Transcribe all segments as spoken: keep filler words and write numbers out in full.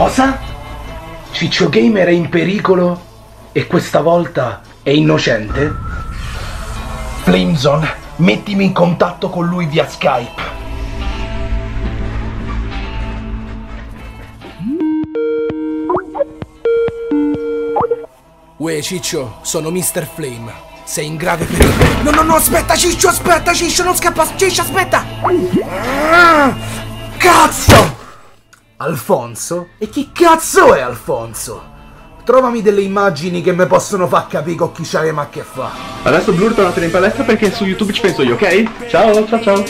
Cosa? Ciccio Gamer è in pericolo e questa volta è innocente? Flame Zone, mettimi in contatto con lui via Skype. Uè Ciccio, sono mister Flame, sei in grave pericolo. No, no, no, aspetta Ciccio, aspetta Ciccio, non scappa, Ciccio, aspetta! Ah, cazzo! Alfonso? E chi cazzo è Alfonso? Trovami delle immagini che mi possono far capire con chi c'è ma che fa. Adesso Blur, tornatene in palestra perché su YouTube ci penso io, ok? Ciao, ciao, ciao.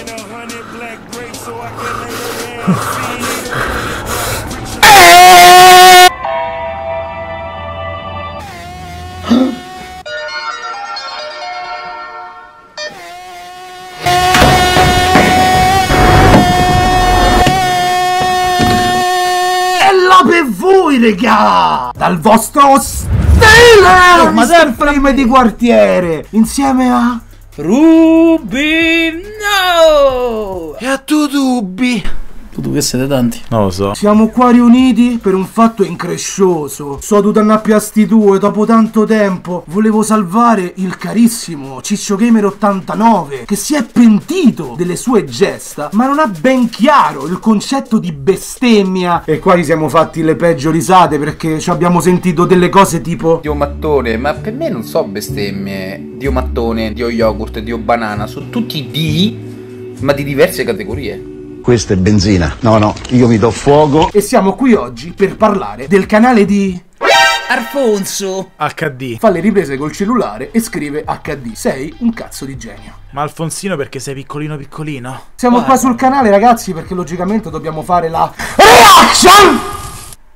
Regà, dal vostro Stealer, mister Flame di quartiere, insieme a Rubino e a Tutubi. Tutubi che siete tanti, non lo so. Siamo qua riuniti per un fatto increscioso. So tu danno a piasti due, dopo tanto tempo volevo salvare il carissimo Ciccio Gamer ottantanove, che si è pentito delle sue gesta ma non ha ben chiaro il concetto di bestemmia. E qua ci siamo fatti le peggio risate perché ci abbiamo sentito delle cose tipo Dio mattone, ma per me non so bestemmie. Dio mattone, Dio yogurt, Dio banana, sono tutti di, ma di diverse categorie. Questa è benzina. No, no, io mi do fuoco. E siamo qui oggi per parlare del canale di... Alfonso acca di. Fa le riprese col cellulare e scrive acca di. Sei un cazzo di genio. Ma Alfonsino perché sei piccolino piccolino? Siamo wow. qua sul canale ragazzi perché logicamente dobbiamo fare la... reaction!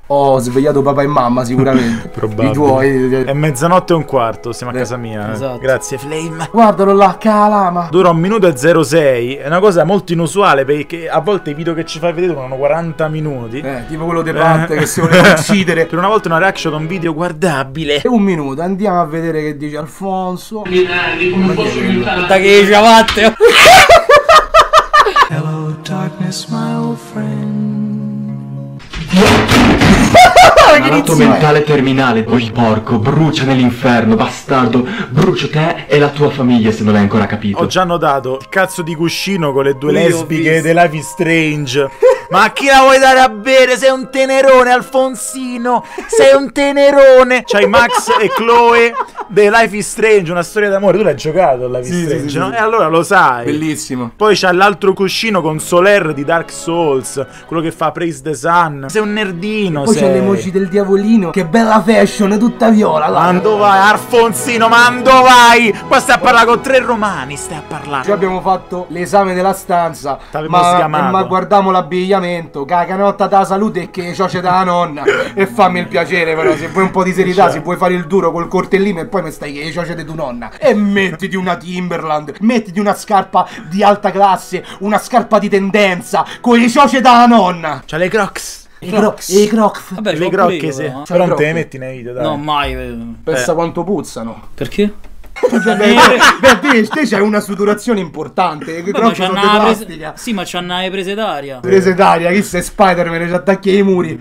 Ho svegliato papà e mamma sicuramente. Probabile. I tuoi. È mezzanotte e un quarto, siamo a eh, casa mia. Esatto. Grazie Flame. Guardalo là, calama. Dura un minuto e zero sei. È una cosa molto inusuale perché a volte i video che ci fai vedere durano quaranta minuti. Eh, tipo quello dei Pante eh. che si voleva uccidere. Per una volta una reaction a un video guardabile. E un minuto, andiamo a vedere che dice Alfonso. Come posso aiutare? Che dice Matteo. Hello darkness my old friend. Malato mentale terminale. Oh il porco, brucia nell'inferno, bastardo. Brucio te e la tua famiglia se non l'hai ancora capito. Ho già notato il cazzo di cuscino con le due Io lesbiche di Life is Strange. Ma chi la vuoi dare a bere? Sei un tenerone Alfonsino. Sei un tenerone. C'hai Max e Chloe The Life is Strange, una storia d'amore. Tu l'hai giocato Life is sì, Strange, sì, no? Sì. E allora lo sai. Bellissimo. Poi c'ha l'altro cuscino con Soler di Dark Souls, quello che fa Praise the Sun. Sei un nerdino. E poi c'è le emoji del diavolino. Che bella fashion, tutta viola là. Mando vai Alfonsino, mando vai. Qua stai a parlare con tre romani. Stai a parlare. Ci abbiamo fatto l'esame della stanza. T'avevo sgamato. Ma guardiamo l'abbigliamento. Caganotta da salute e che c'è da nonna. E fammi il piacere però, se vuoi un po' di serietà, se vuoi fare il duro col cortellino e poi mi stai che c'è di tua nonna. E mettiti una Timberland, mettiti una scarpa di alta classe, una scarpa di tendenza, con le cioce da nonna. C'ha le Crocs. I Crocs. I Crocs. Vabbè, le Crocs sì. No? Però non te le metti nei video, dai. No, mai. Pensa eh. quanto puzzano. Perché? Beh, te, te c'hai una sudurazione importante. Beh, ma c'hanno una prese... Sì, ma c'hanno le prese d'aria. Prese d'aria, chi sei Spider-Man, ci attacchi ai muri.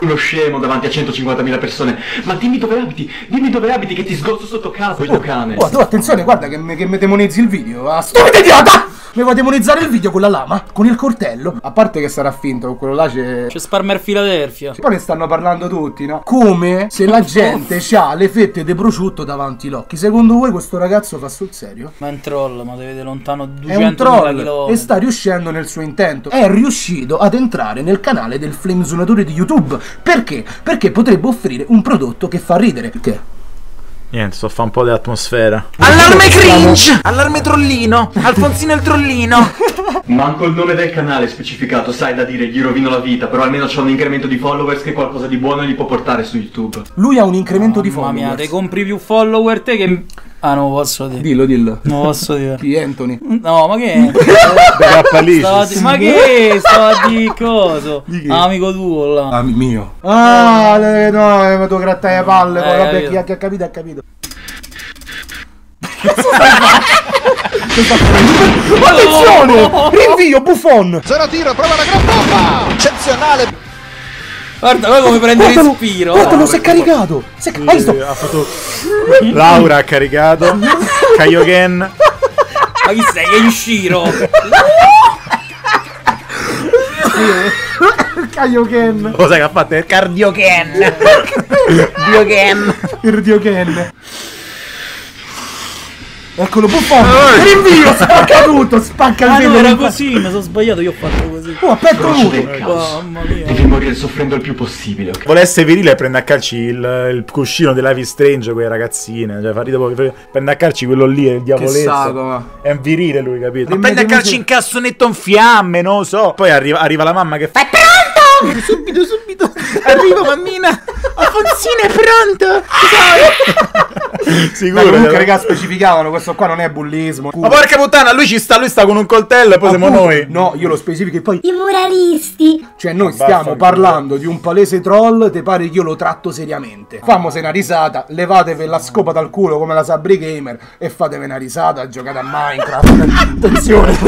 Uno scemo davanti a centocinquantamila persone. Ma dimmi dove abiti, dimmi dove abiti che ti sgozzo sotto casa oh, il tuo cane. Oh, attenzione, guarda che me, che me demonizzi il video. Ah, stupido idiota! Mi vuoi demonizzare il video con la lama, con il coltello. A parte che sarà finto, con quello là c'è... C'è Sparmer Philadelphia. Poi ne stanno parlando tutti, no? Come se la gente c'ha le fette di prosciutto davanti agli occhi. Secondo voi questo ragazzo fa sul serio? Ma è un troll, ma dovete lontano duecentomila È un troll e sta riuscendo nel suo intento. È riuscito ad entrare nel canale del flamesuonatore di YouTube. Perché? Perché potrebbe offrire un prodotto che fa ridere. Perché? Niente, sto a fare un po' di atmosfera. Allarme cringe! Allarme trollino! Alfonsino il trollino! Manco il nome del canale specificato, sai da dire, gli rovino la vita. Però almeno c'è un incremento di followers che qualcosa di buono gli può portare su YouTube. Lui ha un incremento oh, di followers. Mamma mia, te compri più follower te che... Ah, non lo posso dire. Dillo, dillo. Non lo posso dire. Chi Anthony? No, ma che? Di... Ma che? Sto di coso? Di che? Amico tuo là. Amico mio. Ah, no, mi devo grattare le palle. Eh, vabbè, capito. Chi ha capito, ha capito. Attenzione! Rinvio, Buffon! Zero tiro, prova la gran bomba! Eccezionale! Guarda come prende respiro. Guarda, lo si è caricato. Si è caricato. Ha fatto... Laura ha caricato. Kaioken. Ma chi sei? Che è il Shiro. Kaioken. Cos'è che ha fatto? Il cardio-ken. Dio-ken. Il dio-ken. Eccolo, buffone! Rinvio! Spacca tutto! Spacca il ah, vento! No, era così, mi sono sbagliato, io ho fatto così. Oh, aperto l'uno! Mamma mia! Devi morire soffrendo il più possibile, ok? Volesse virile prende a calci il, il cuscino di Life is Strange, quelle ragazzine. Cioè, fa ridere poco. Prende a calci quello lì, è il diavoletto. È un virile lui, capito? Ma prende a calci in cassonetto in fiamme, non lo so. Poi arriva, arriva la mamma che fa... È pronto! Subito, subito! Arrivo, mammina! Alfonsino è pronto! Sicuro. Ma comunque, raga, specificavano, questo qua non è bullismo. Ma porca puttana, lui ci sta, lui sta con un coltello e poi siamo noi. No, io lo specifico e poi i muralisti. Cioè, noi stiamo parlando di un palese troll, te pare che io lo tratto seriamente. Famose una risata, levatevi la scopa dal culo come la Sabri Gamer e fatevi una risata, giocate a Minecraft. Attenzione.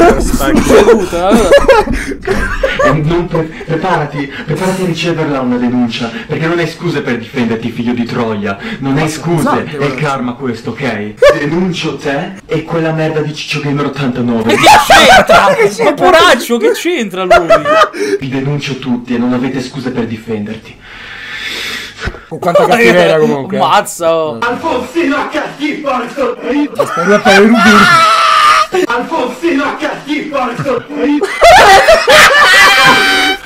Non pre preparati, preparati a riceverla una denuncia, perché non hai scuse per difenderti, figlio di troia. Non hai scuse, è il karma questo, ok? Denuncio te e quella merda di CiccioGamer ottantanove. E che c'entra? Che c'entra? Poraccio, che c'entra lui? Vi denuncio tutti e non avete scuse per difenderti. Con quanta cattiveria comunque. Mazzo! Alfonsino acca di porto! Aspetta, è Rubino! Alfonsino acca di porto!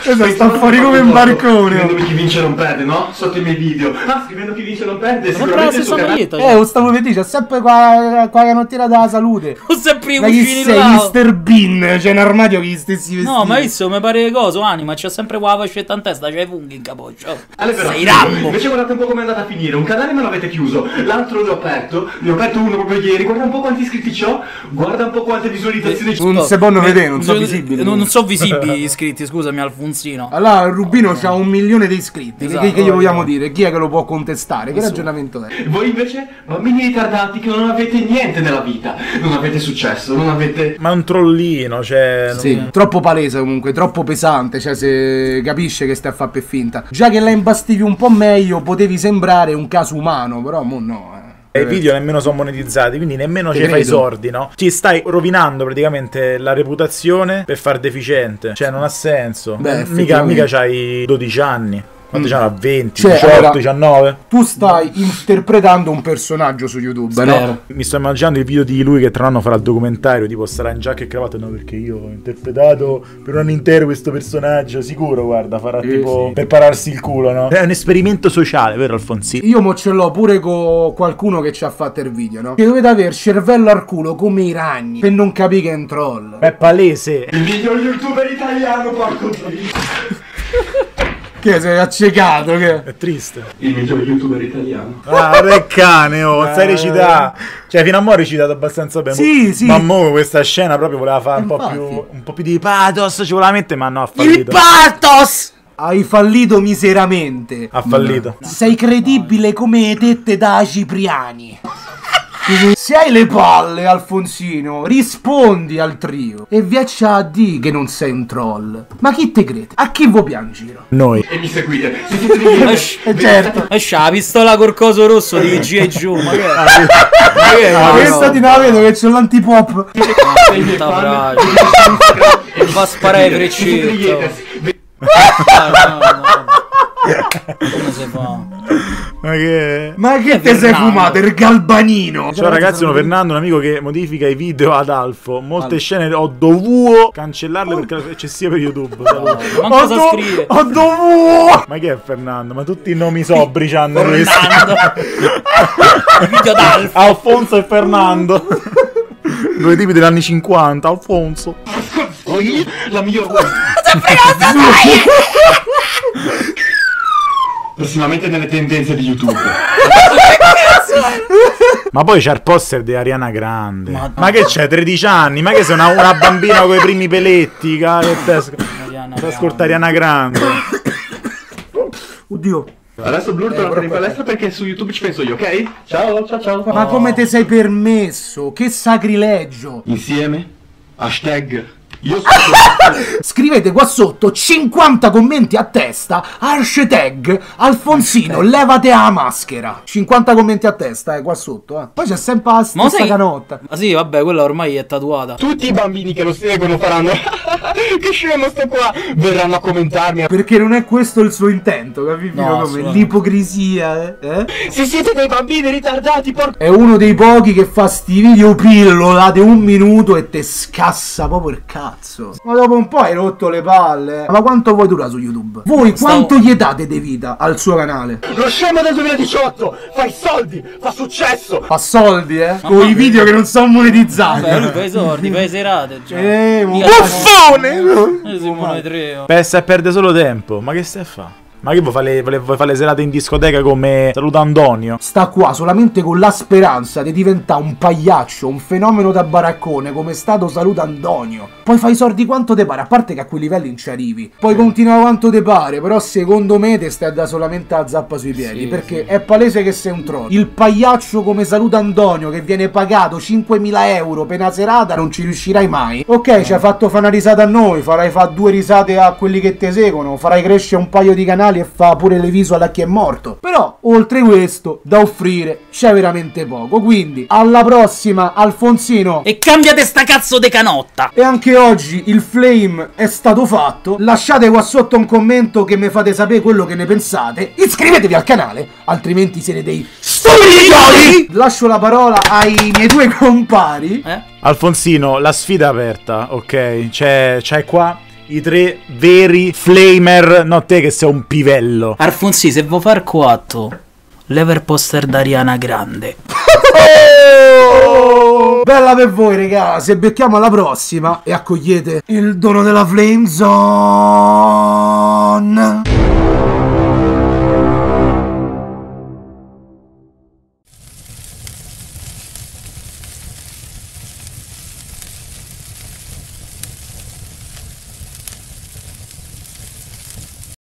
Esatto, sta fuori come un barcone. Scrivendo chi vince non perde, no? Sotto i miei video. Ah, scrivendo chi vince non perde. Sembra la stessa maglietta. Eh, lo stavo per dire, c'è sempre qua, qua che non tira dalla salute. Ho sempre i cugini là. Ma chi sei, mister Bean? C'è un armadio che gli stessi vestiti. No, ma hai visto come pare coso, anima. C'è sempre qua la fascetta in testa, c'è i funghi in capoccia. Allora, sei Rambo. Invece guardate un po' come è andata a finire. Un canale me l'avete chiuso, l'altro l'ho aperto. Ne ho aperto uno proprio ieri. Guarda un po' quanti iscritti c'ho. Guarda un po' quante visualizzazioni c'ho. Non si possono vedere, non sono visibili. Non sono visibili gli iscritti, scusami Alfonso. Allora Rubino c'ha un milione di iscritti, esatto, che, che gli vogliamo dire? Chi è che lo può contestare? Che ragionamento è? Voi invece, bambini ritardati che non avete niente nella vita, non avete successo, non avete... Ma è un trollino, cioè... Sì, non... troppo palese comunque, troppo pesante, cioè se capisce che stai a fare per finta. Già che la imbastivi un po' meglio, potevi sembrare un caso umano, però mo no, eh. I video nemmeno sono monetizzati, quindi nemmeno ci fai i sordi, no? Ci stai rovinando praticamente la reputazione per far deficiente. Cioè non ha senso. Beh, mica, mica c'hai dodici anni. Quanto mm. c'era? venti, cioè, diciotto, allora, diciannove? Tu stai no. interpretando un personaggio su YouTube, sì, no? Mi sto immaginando il video di lui che tra l'anno farà il documentario, tipo sarà in giacca e cravatta, no? Perché io ho interpretato per un anno intero questo personaggio, sicuro, guarda, farà eh, tipo sì. per pararsi il culo, no? È un esperimento sociale, vero Alfonsino? Io mo ce l'ho pure con qualcuno che ci ha fatto il video, no? Che dovete aver cervello al culo come i ragni per non capire che è un troll. È palese. Il miglior youtuber italiano, porco di... Che sei accecato, che? È triste. Il miglior youtuber italiano. Ah, che cane, oh, eh. sai recitare. Cioè, fino a mo' ho recitato abbastanza bene. Sì, sì. Ma mo' questa scena proprio voleva fare un po' più, un po' più di pathos, ci voleva mettere, ma no, ha fallito. Il pathos! Hai fallito miseramente. Ha fallito. No. Sei credibile come tette da Cipriani. Se hai le palle, Alfonsino, rispondi al trio e viaccia a dì che non sei un troll. Ma chi te crede? A chi vuoi piangere? Noi. E mi seguite. E certo. Escia la pistola col coso rosso di G I giù. Ma che è? Ma questa ti la vedo che c'è l'antipop. Ma che fa sparare trecento. Come si fa? Ma che... Ma che te sei fumato, il galbanino? Ciao ragazzi, sono Fernando, un amico che modifica i video ad Alfo. Molte scene ho dovuto cancellarle perché erano eccessive per YouTube. Ma cosa scrive? Ho dovuto... Ma che è Fernando? Ma tutti i nomi sobri c'hanno questo. Video ad Alfo. Alfonso e Fernando. Due tipi degli anni cinquanta, Alfonso. La miglior... Prossimamente nelle tendenze di YouTube. Ma poi c'è il poster di Ariana Grande. Madonna. Ma che c'è, tredici anni? Ma che sei una, una bambina con i primi peletti? Che pesca. Ascolta Ariana Grande. Oddio. Adesso Blur torna in palestra perché su YouTube ci penso io, ok? Ciao, ciao, ciao. Ma come te sei permesso? Che sacrilegio. Insieme? Hashtag Io sono... Scrivete qua sotto cinquanta commenti a testa, hashtag Alfonsino levate la maschera. cinquanta commenti a testa, eh, qua sotto, eh. Poi c'è sempre la stessa sei... canotta. Ma sì, vabbè, quella ormai è tatuata. Tutti i bambini che lo seguono faranno che scemo sto qua, verranno a commentarmi. Perché non è questo il suo intento, capito? No, come l'ipocrisia, eh? eh? Se siete dei bambini ritardati, porco. È uno dei pochi che fa sti video pillola di un minuto e te scassa proprio il cazzo. Ma dopo un po' hai rotto le palle. Ma quanto vuoi durare su YouTube? Voi Stavo... quanto gli date di vita al suo canale? Lo scemo del duemiladiciotto fai soldi, fa successo. Fa soldi, eh? Con i video che non sono monetizzati. Beh, lui fa i soldi, fa i serate, cioè. Eh, un buffone! Noi siamo noi tre. Pensa e perde solo tempo. Ma che stai a fare? Ma che vuoi fare, le, vuoi fare le serate in discoteca come Saluta Antonio? Sta qua solamente con la speranza di diventare un pagliaccio, un fenomeno da baraccone come è stato Saluta Antonio. Poi fai i soldi quanto te pare, a parte che a quei livelli non ci arrivi. Poi continua quanto te pare, però secondo me te stai a dare solamente la zappa sui piedi, sì, perché sì. È palese che sei un troll. Il pagliaccio come Saluta Antonio che viene pagato cinquemila euro per una serata non ci riuscirai mai. Ok, eh. ci hai fatto fare una risata a noi, farai fare due risate a quelli che te seguono, farai crescere un paio di canali e fa pure le visual a chi è morto. Però oltre questo da offrire c'è veramente poco. Quindi alla prossima Alfonsino. E cambiate sta cazzo de canotta. E anche oggi il Flame è stato fatto. Lasciate qua sotto un commento che mi fate sapere quello che ne pensate. Iscrivetevi al canale, altrimenti siete dei stupidi. Lascio la parola ai miei due compari, eh? Alfonsino, la sfida è aperta, ok? C'è qua i tre veri flamer, no te che sei un pivello. Alfonsino, se vuoi far quattro, lever poster d'Ariana Grande. Oh! Bella per voi, raga. Se becchiamo alla prossima e accogliete il dono della Flame Zone.